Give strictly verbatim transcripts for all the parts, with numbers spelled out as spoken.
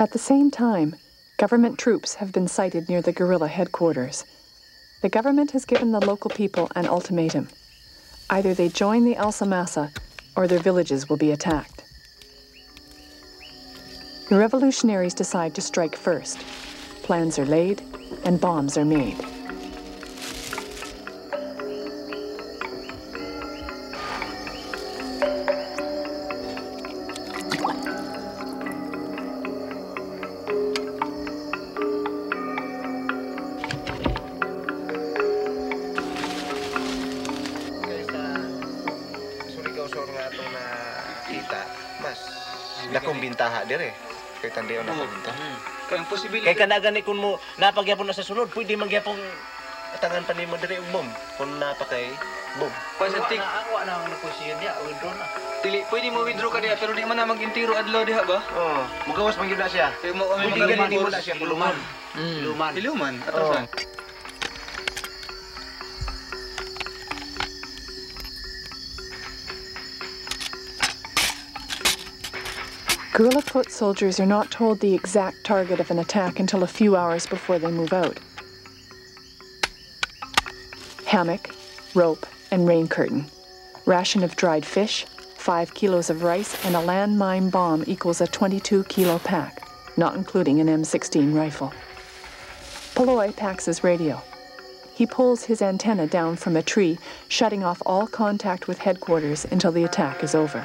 At the same time, government troops have been sighted near the guerrilla headquarters. The government has given the local people an ultimatum. Either they join the Alsa Masa, or their villages will be attacked. The revolutionaries decide to strike first. Plans are laid, and bombs are made. Dakong bintaha dire. Kay tandion na bintaha. Kay imposible. Kay kana gani kun mo napagyapon na sa sulod, pwede mangyapon tangan pa nimo dire bom. Kun napakay bom. Pasentik awa na ang position dia, withdraw na. Dili pwede mo withdraw ka dia pero di man na magintiro adlaw diha ba? Oo. Magawas man gyud na siya. Kay mo ang magigani mo na siya puluman. Puluman. Puluman atasan. Guerrilla foot soldiers are not told the exact target of an attack until a few hours before they move out. Hammock, rope, and rain curtain. Ration of dried fish, five kilos of rice, and a landmine bomb equals a twenty-two kilo pack, not including an M sixteen rifle. Paloy packs his radio. He pulls his antenna down from a tree, shutting off all contact with headquarters until the attack is over.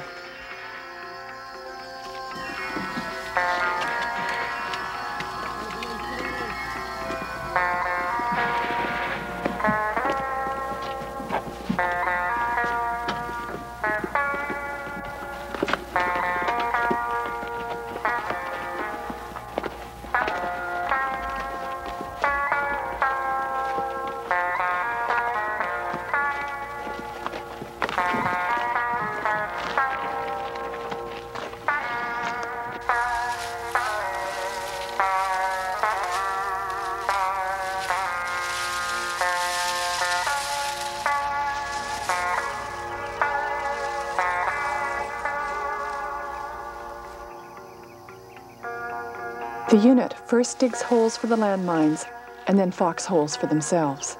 The unit first digs holes for the landmines and then foxholes for themselves.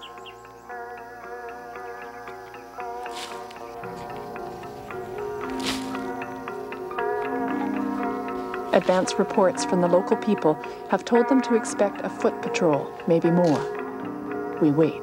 Advance reports from the local people have told them to expect a foot patrol, maybe more. We wait.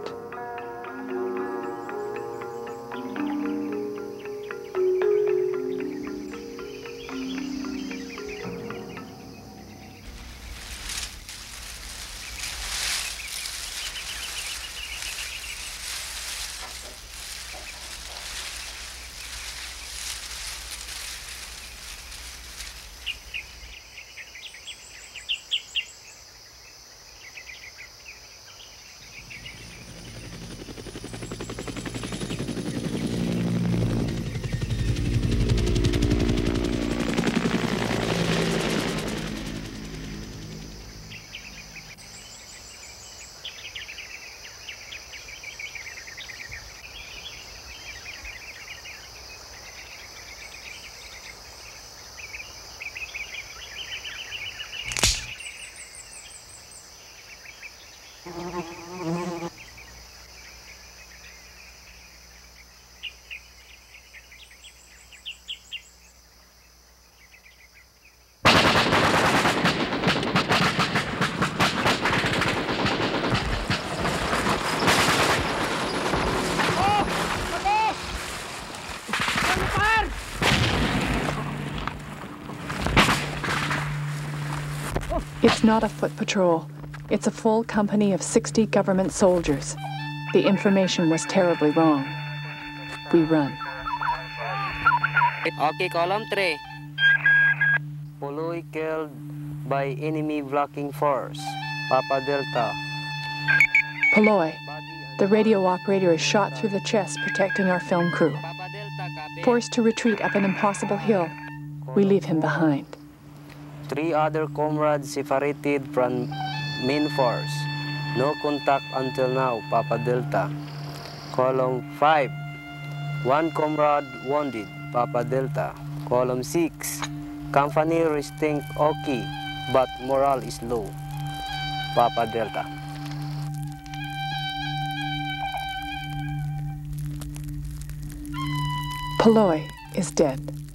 It's not a foot patrol. It's a full company of sixty government soldiers. The information was terribly wrong. We run. Okay, column three. Poloy killed by enemy blocking force. Papa Delta. Poloy, the radio operator, is shot through the chest protecting our film crew. Forced to retreat up an impossible hill, we leave him behind. Three other comrades separated from main force. No contact until now, Papa Delta. Column five. One comrade wounded, Papa Delta. Column six. Company restinct Oki. but morale is low. Papa Delta. Palloy is dead.